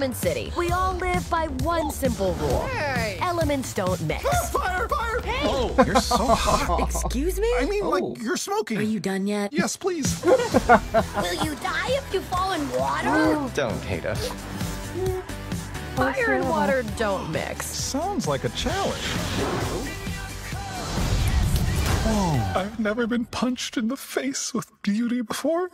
Element City, we all live by one simple rule. Hey. Elements don't mix. Fire! Fire! Hey. Oh, you're so hot. Excuse me? I mean, like, you're smoking. Are you done yet? Yes, please. Will you die if you fall in water? Oh. Don't hate us. Fire and water don't mix. Sounds like a challenge. Whoa. I've never been punched in the face with beauty before.